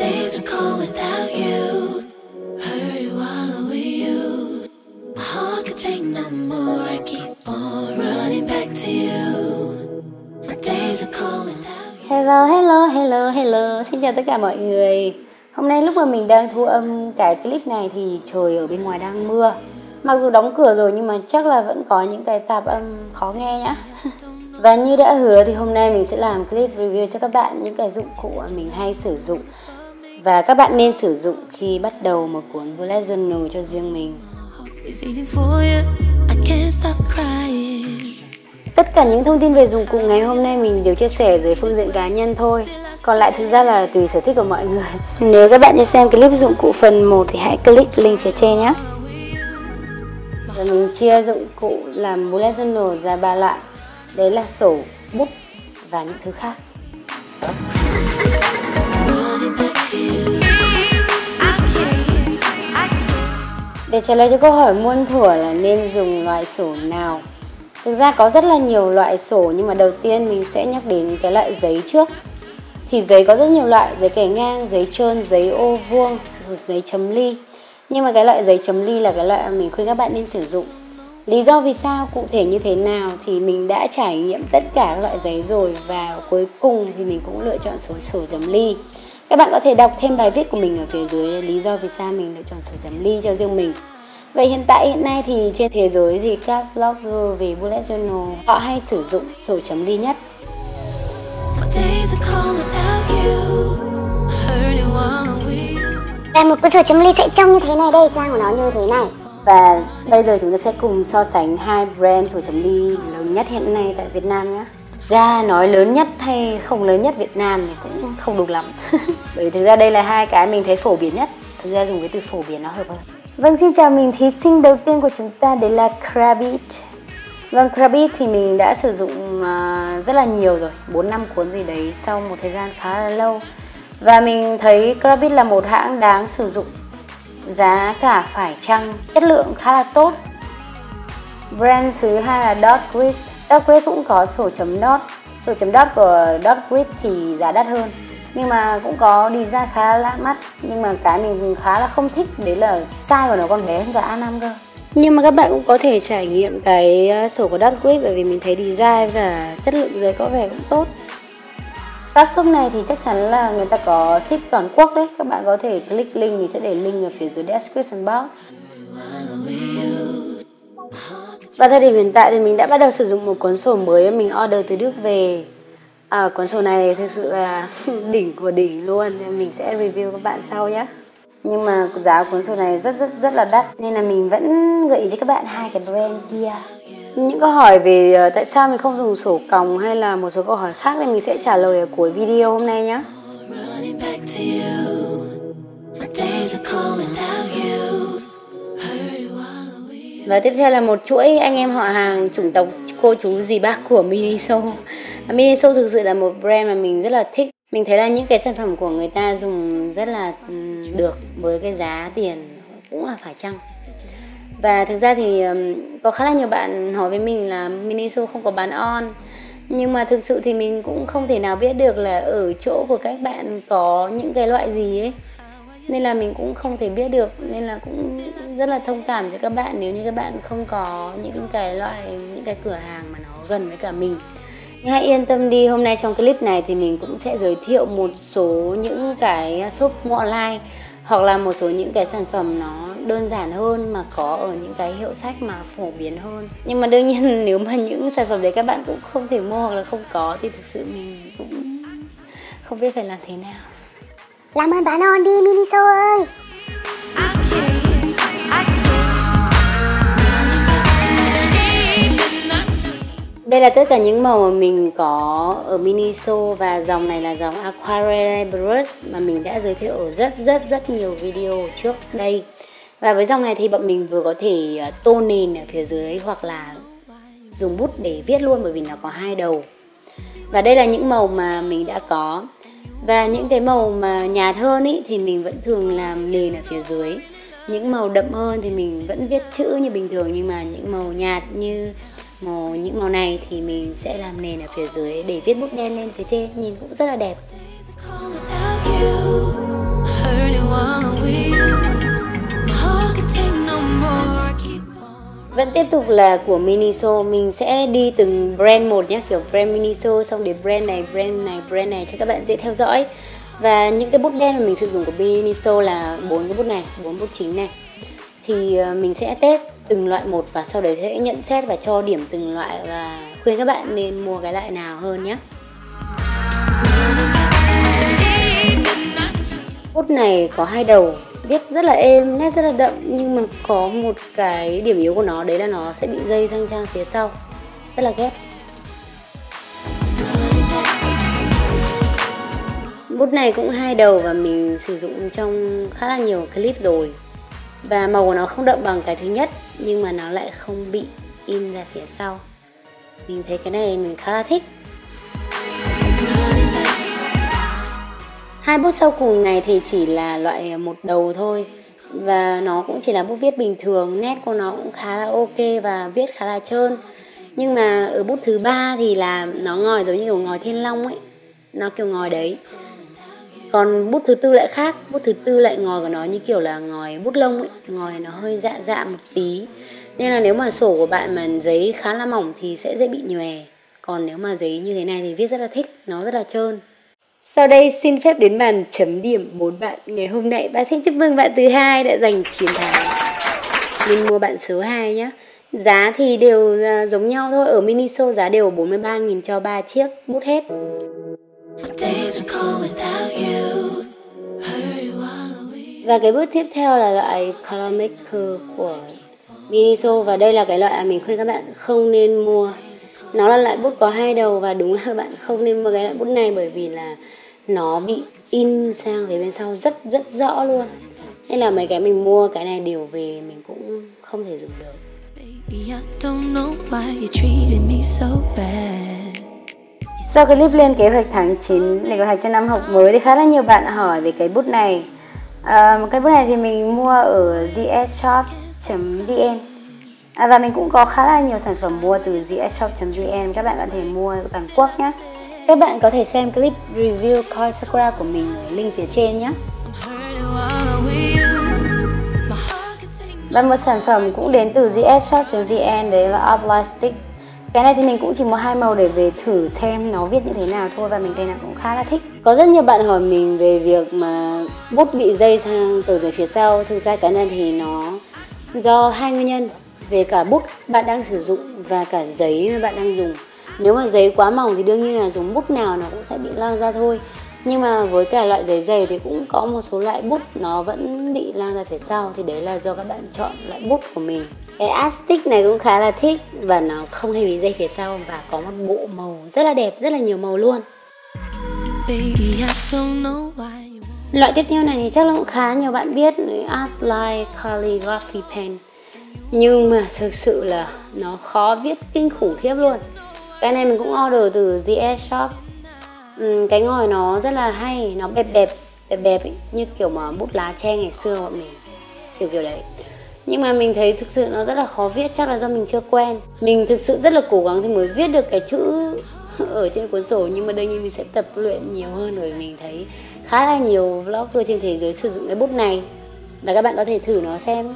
days are cold without you. Hurry while I'm with you. My heart could take no more. I keep on running back to you. My days are cold without you. Hello, hello, hello, hello. Xin chào tất cả mọi người. Hôm nay lúc mà mình đang thu âm cái clip này thì trời ở bên ngoài đang mưa. Mặc dù đóng cửa rồi nhưng mà chắc là vẫn có những cái tạp âm khó nghe nhá. Và như đã hứa thì hôm nay mình sẽ làm clip review cho các bạn những cái dụng cụ mà mình hay sử dụng. Và các bạn nên sử dụng khi bắt đầu một cuốn journal cho riêng mình. Tất cả những thông tin về dụng cụ ngày hôm nay mình đều chia sẻ dưới phương diện cá nhân thôi. Còn lại thực ra là tùy sở thích của mọi người. Nếu các bạn chưa xem clip dụng cụ phần 1 thì hãy click link phía trên nhé. Và mình chia dụng cụ làm bullet journal ra 3 loại. Đấy là sổ, bút và những thứ khác. Để trả lời cho câu hỏi muôn thuở là nên dùng loại sổ nào, thực ra có rất là nhiều loại sổ, nhưng mà đầu tiên mình sẽ nhắc đến cái loại giấy trước. Thì giấy có rất nhiều loại, giấy kẻ ngang, giấy trơn, giấy ô vuông, rồi giấy chấm ly. Nhưng mà cái loại giấy chấm ly là cái loại mình khuyên các bạn nên sử dụng. Lý do vì sao, cụ thể như thế nào thì mình đã trải nghiệm tất cả các loại giấy rồi, và cuối cùng thì mình cũng lựa chọn sổ chấm ly. Các bạn có thể đọc thêm bài viết của mình ở phía dưới lý do vì sao mình lựa chọn sổ chấm ly cho riêng mình. Vậy hiện nay thì trên thế giới thì các blogger về bullet journal họ hay sử dụng sổ chấm ly nhất. Và một cái sổ chấm ly sẽ trông như thế này đây, trang của nó như thế này. Và bây giờ chúng ta sẽ cùng so sánh hai brand sổ chấm ly lớn nhất hiện nay tại Việt Nam nhé. Ra nói lớn nhất hay không lớn nhất Việt Nam thì cũng không đúng lắm. Bởi thực ra đây là hai cái mình thấy phổ biến nhất. Thực ra dùng cái từ phổ biến nó hợp hơn. Vâng, xin chào mình, thí sinh đầu tiên của chúng ta đấy là Crabit. Vâng, Crabit thì mình đã sử dụng rất là nhiều rồi, 4-5 cuốn gì đấy sau một thời gian khá là lâu. Và mình thấy Crabit là một hãng đáng sử dụng, giá cả phải chăng, chất lượng khá là tốt. Brand thứ hai là Dotgrid. Dotgrid cũng có sổ chấm dot. Sổ chấm dot của Dotgrid thì giá đắt hơn, nhưng mà cũng có design khá lạ mắt. Nhưng mà cái mình khá là không thích đấy là size của nó còn bé hơn cả A5 cơ. Nhưng mà các bạn cũng có thể trải nghiệm cái sổ của Dotgrid, bởi vì mình thấy design và chất lượng giấy có vẻ cũng tốt. Các shop này thì chắc chắn là người ta có ship toàn quốc đấy. Các bạn có thể click link, mình sẽ để link ở phía dưới description box. Và thời điểm hiện tại thì mình đã bắt đầu sử dụng một cuốn sổ mới mình order từ Đức về. Cuốn sổ này thực sự là đỉnh của đỉnh luôn, mình sẽ review các bạn sau nhé. Nhưng mà giá cuốn sổ này rất là đắt, nên là mình vẫn gợi ý cho các bạn hai cái brand kia. Những câu hỏi về tại sao mình không dùng sổ còng hay là một số câu hỏi khác thì mình sẽ trả lời ở cuối video hôm nay nhé. Và tiếp theo là một chuỗi anh em họ hàng chủng tộc cô chú dì bác của Miniso. Miniso thực sự là một brand mà mình rất là thích. Mình thấy là những cái sản phẩm của người ta dùng rất là được với cái giá tiền cũng là phải chăng. Và thực ra thì có khá là nhiều bạn hỏi với mình là Miniso không có bán on. Nhưng mà thực sự thì mình cũng không thể nào biết được là ở chỗ của các bạn có những cái loại gì ấy, nên là mình cũng không thể biết được. Nên là cũng rất là thông cảm cho các bạn nếu như các bạn không có những cái loại, những cái cửa hàng mà nó gần với cả mình. Nhưng hãy yên tâm đi, hôm nay trong clip này thì mình cũng sẽ giới thiệu một số những cái shop mua online, hoặc là một số những cái sản phẩm nó đơn giản hơn mà có ở những cái hiệu sách mà phổ biến hơn. Nhưng mà đương nhiên nếu mà những sản phẩm đấy các bạn cũng không thể mua hoặc là không có thì thực sự mình cũng không biết phải làm thế nào. Làm ơn bán on đi Miniso ơi. Đây là tất cả những màu mà mình có ở Miniso, và dòng này là dòng Aquarelle Brush mà mình đã giới thiệu ở rất nhiều video trước đây. Và với dòng này thì bọn mình vừa có thể tô nền ở phía dưới hoặc là dùng bút để viết luôn, bởi vì nó có hai đầu. Và đây là những màu mà mình đã có. Và những cái màu mà nhạt hơn ý, thì mình vẫn thường làm nền ở phía dưới. Những màu đậm hơn thì mình vẫn viết chữ như bình thường, nhưng mà những màu nhạt như những màu này thì mình sẽ làm nền ở phía dưới để viết bút đen lên phía trên, nhìn cũng rất là đẹp. Vẫn tiếp tục là của Miniso, mình sẽ đi từng brand một nhé, kiểu brand Miniso, xong đến brand này cho các bạn dễ theo dõi. Và những cái bút đen mà mình sử dụng của Miniso là 4 cái bút này, 4 bút chính này. Thì mình sẽ test từng loại một và sau đấy sẽ nhận xét và cho điểm từng loại và khuyên các bạn nên mua cái loại nào hơn nhé. Bút này có 2 đầu, viết rất là êm, nét rất là đậm, nhưng mà có một cái điểm yếu của nó đấy là nó sẽ bị dây sang trang phía sau, rất là ghét. Bút này cũng 2 đầu và mình sử dụng trong khá là nhiều clip rồi. Và màu của nó không đậm bằng cái thứ nhất, nhưng mà nó lại không bị in ra phía sau. Mình thấy cái này mình khá là thích. Hai bút sau cùng này thì chỉ là loại một đầu thôi. Và nó cũng chỉ là bút viết bình thường, nét của nó cũng khá là ok và viết khá là trơn. Nhưng mà ở bút thứ 3 thì là nó ngòi giống như kiểu ngòi Thiên Long ấy. Nó kiểu ngòi đấy. Còn bút thứ 4 lại khác, bút thứ 4 lại ngòi của nó như kiểu là ngòi bút lông ấy. Ngòi nó hơi dạ dạ một tí. Nên là nếu mà sổ của bạn mà giấy khá là mỏng thì sẽ dễ bị nhòe. Còn nếu mà giấy như thế này thì viết rất là thích, nó rất là trơn. Sau đây xin phép đến bàn chấm điểm 4 bạn. Ngày hôm nay bạn xin chúc mừng bạn thứ 2 đã giành chiến thắng. Nên mua bạn số 2 nhé. Giá thì đều giống nhau thôi, ở Miniso giá đều 43.000 cho 3 chiếc bút hết. Và cái bước tiếp theo là loại Color Maker của Miniso. Và đây là cái loại mình khuyên các bạn không nên mua. Nó là loại bút có 2 đầu và đúng là các bạn không nên mua cái loại bút này, bởi vì là nó bị in sang phía bên sau rất rõ luôn. Nên là mấy cái mình mua cái này đều về mình cũng không thể dùng được. Sau clip lên kế hoạch tháng 9 để có thể cho năm học mới thì khá là nhiều bạn hỏi về cái bút này. Cái bút này thì mình mua ở zsshop.vn. Và mình cũng có khá là nhiều sản phẩm mua từ zsshop.vn, các bạn có thể mua ở Hàn Quốc nhé. Các bạn có thể xem clip review Koi Sakura của mình ở link phía trên nhé. Và một sản phẩm cũng đến từ zsshop.vn đấy là Oblastic. Cái này thì mình cũng chỉ mua 2 màu để về thử xem nó viết như thế nào thôi, và mình thấy là cũng khá là thích. Có rất nhiều bạn hỏi mình về việc mà bút bị dây sang tờ giấy phía sau. Thực ra cái này thì nó do 2 nguyên nhân. Về cả bút bạn đang sử dụng và cả giấy mà bạn đang dùng. Nếu mà giấy quá mỏng thì đương nhiên là dùng bút nào nó cũng sẽ bị lao ra thôi. Nhưng mà với cả loại giấy dày thì cũng có một số loại bút nó vẫn bị lao ra phía sau. Thì đấy là do các bạn chọn loại bút của mình. Cái Astic này cũng khá là thích và nó không hề bị dây phía sau và có một bộ màu rất là đẹp, rất là nhiều màu luôn. Loại tiếp theo này thì chắc là cũng khá nhiều bạn biết, Outline Calligraphy Pen. Nhưng mà thực sự là nó khó viết kinh khủng khiếp luôn. Cái này mình cũng order từ ZS Shop. Cái ngòi nó rất là hay, nó bẹp ấy, như kiểu mà bút lá tre ngày xưa bọn mình, kiểu đấy. Nhưng mà mình thấy thực sự nó rất là khó viết, chắc là do mình chưa quen. Mình thực sự rất là cố gắng thì mới viết được cái chữ ở trên cuốn sổ, nhưng mà đương nhiên mình sẽ tập luyện nhiều hơn rồi. Mình thấy khá là nhiều vlogger trên thế giới sử dụng cái bút này và các bạn có thể thử nó xem.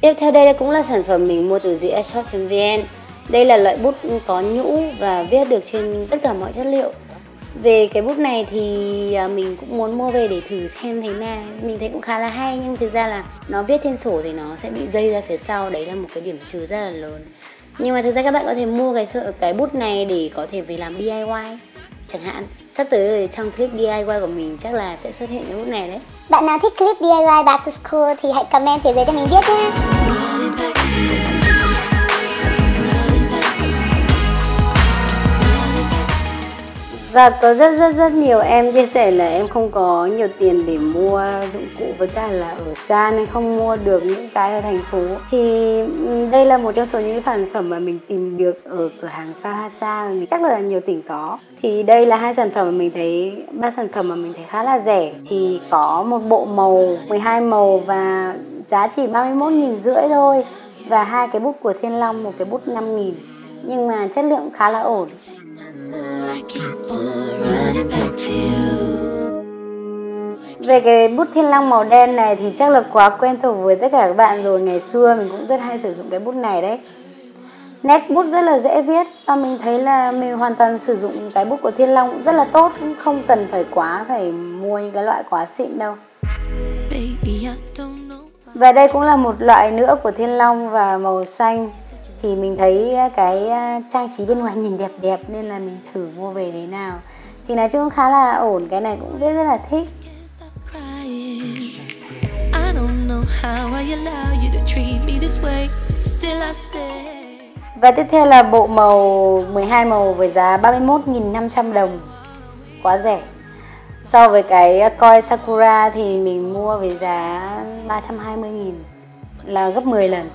Tiếp theo đây cũng là sản phẩm mình mua từ zsshop.vn. Đây là loại bút có nhũ và viết được trên tất cả mọi chất liệu. Về cái bút này thì mình cũng muốn mua về để thử xem thế nào. Mình thấy cũng khá là hay, nhưng thực ra là nó viết trên sổ thì nó sẽ bị dây ra phía sau. Đấy là một cái điểm trừ rất là lớn. Nhưng mà thực ra các bạn có thể mua cái bút này để có thể về làm DIY chẳng hạn. Sắp tới trong clip DIY của mình chắc là sẽ xuất hiện cái bút này đấy. Bạn nào thích clip DIY Back to School thì hãy comment phía dưới cho mình biết nhé. Và có rất nhiều em chia sẻ là em không có nhiều tiền để mua dụng cụ, với cả là ở xa nên không mua được những cái ở thành phố. Thì đây là một trong số những sản phẩm mà mình tìm được ở cửa hàng Phahasa, mình chắc là nhiều tỉnh có. Thì đây là ba sản phẩm mà mình thấy khá là rẻ. Thì có một bộ màu 12 màu và giá chỉ 31.500 thôi. Và hai cái bút của Thiên Long, một cái bút 5.000, nhưng mà chất lượng khá là ổn. Về cái bút Thiên Long màu đen này thì chắc là quá quen thuộc với tất cả các bạn rồi. Ngày xưa mình cũng rất hay sử dụng cái bút này đấy. Nét bút rất là dễ viết và mình thấy là mình hoàn toàn sử dụng cái bút của Thiên Long cũng rất là tốt, không cần phải mua những cái loại quá xịn đâu. Và đây cũng là một loại nữa của Thiên Long và màu xanh. Thì mình thấy cái trang trí bên ngoài nhìn đẹp nên là mình thử mua về thế nào. Thì nói chung khá là ổn, cái này cũng viết rất là thích. Và tiếp theo là bộ màu 12 màu với giá 31.500 đồng. Quá rẻ. So với cái Koi Sakura thì mình mua với giá 320.000, là gấp 10 lần.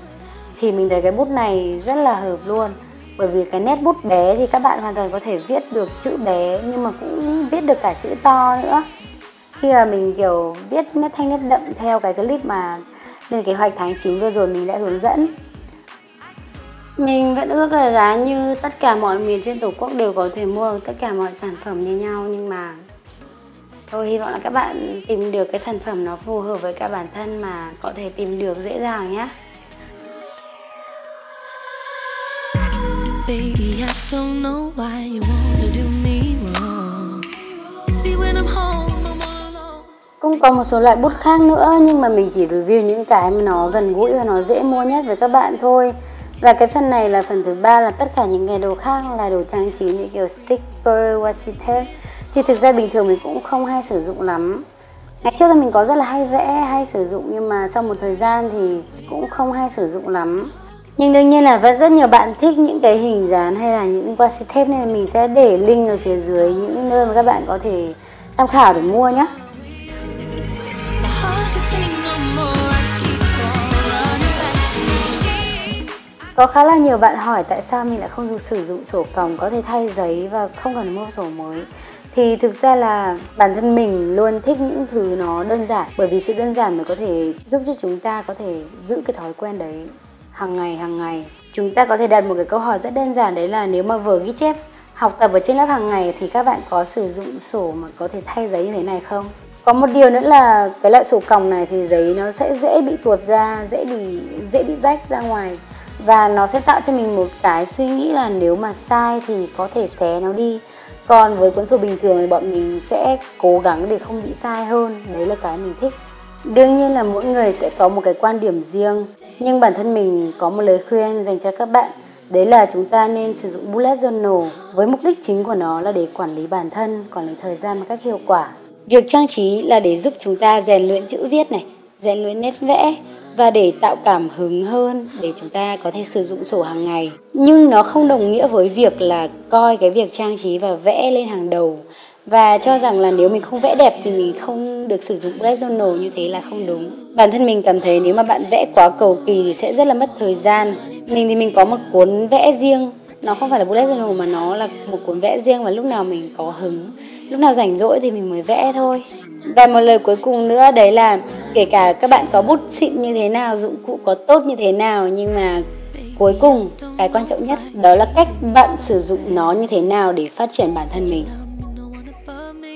Thì mình thấy cái bút này rất là hợp luôn. Bởi vì cái nét bút bé thì các bạn hoàn toàn có thể viết được chữ bé, nhưng mà cũng viết được cả chữ to nữa. Khi mà mình kiểu viết nét thanh nét đậm theo cái clip mà lên kế hoạch tháng 9 vừa rồi mình đã hướng dẫn, mình vẫn ước là giá như tất cả mọi miền trên Tổ quốc đều có thể mua được tất cả mọi sản phẩm như nhau. Nhưng mà thôi, hy vọng là các bạn tìm được cái sản phẩm nó phù hợp với cả bản thân mà có thể tìm được dễ dàng nhé. Baby, I don't know why you wanna do me wrong. See when I'm home. Cũng có một số loại bút khác nữa, nhưng mà mình chỉ review những cái mà nó gần gũi và nó dễ mua nhất với các bạn thôi. Và cái phần này là phần thứ ba, là tất cả những cái đồ khác là đồ trang trí như kiểu sticker, washi tape. Thì thực ra bình thường mình cũng không hay sử dụng lắm. Ngày trước thì mình có rất là hay vẽ, hay sử dụng, nhưng mà sau một thời gian thì cũng không hay sử dụng lắm. Nhưng đương nhiên là vẫn rất nhiều bạn thích những cái hình dán hay là những washi tape, nên mình sẽ để link ở phía dưới những nơi mà các bạn có thể tham khảo để mua nhé. Có khá là nhiều bạn hỏi tại sao mình lại không sử dụng sổ còng, có thể thay giấy và không cần mua sổ mới. Thì thực ra là bản thân mình luôn thích những thứ nó đơn giản, bởi vì sự đơn giản mới có thể giúp cho chúng ta có thể giữ cái thói quen đấy hàng ngày. Chúng ta có thể đặt một cái câu hỏi rất đơn giản, đấy là nếu mà vừa ghi chép học tập ở trên lớp hàng ngày thì các bạn có sử dụng sổ mà có thể thay giấy như thế này không? Có một điều nữa là cái loại sổ còng này thì giấy nó sẽ dễ bị tuột ra, dễ bị rách ra ngoài. Và nó sẽ tạo cho mình một cái suy nghĩ là nếu mà sai thì có thể xé nó đi. Còn với cuốn sổ bình thường thì bọn mình sẽ cố gắng để không bị sai hơn. Đấy là cái mình thích. Đương nhiên là mỗi người sẽ có một cái quan điểm riêng. Nhưng bản thân mình có một lời khuyên dành cho các bạn. Đấy là chúng ta nên sử dụng bullet journal với mục đích chính của nó là để quản lý bản thân, quản lý thời gian một cách hiệu quả. Việc trang trí là để giúp chúng ta rèn luyện chữ viết này, rèn luyện nét vẽ, và để tạo cảm hứng hơn để chúng ta có thể sử dụng sổ hàng ngày. Nhưng nó không đồng nghĩa với việc là coi cái việc trang trí và vẽ lên hàng đầu, và cho rằng là nếu mình không vẽ đẹp thì mình không được sử dụng bullet journal, như thế là không đúng. Bản thân mình cảm thấy nếu mà bạn vẽ quá cầu kỳ thì sẽ rất là mất thời gian. Mình thì mình có một cuốn vẽ riêng, nó không phải là bullet journal mà nó là một cuốn vẽ riêng, và lúc nào mình có hứng, lúc nào rảnh rỗi thì mình mới vẽ thôi. Và một lời cuối cùng nữa đấy là kể cả các bạn có bút xịn như thế nào, dụng cụ có tốt như thế nào, nhưng mà cuối cùng cái quan trọng nhất đó là cách bạn sử dụng nó như thế nào để phát triển bản thân mình.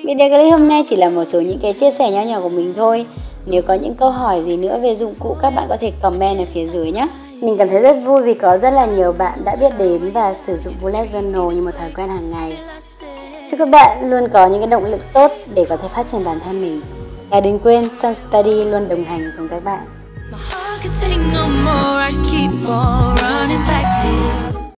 Video clip hôm nay chỉ là một số những cái chia sẻ nho nhỏ của mình thôi. Nếu có những câu hỏi gì nữa về dụng cụ các bạn có thể comment ở phía dưới nhé. Mình cảm thấy rất vui vì có rất là nhiều bạn đã biết đến và sử dụng bullet journal như một thói quen hàng ngày. Chúc các bạn luôn có những cái động lực tốt để có thể phát triển bản thân mình. Và đừng quên Sun Study luôn đồng hành cùng các bạn.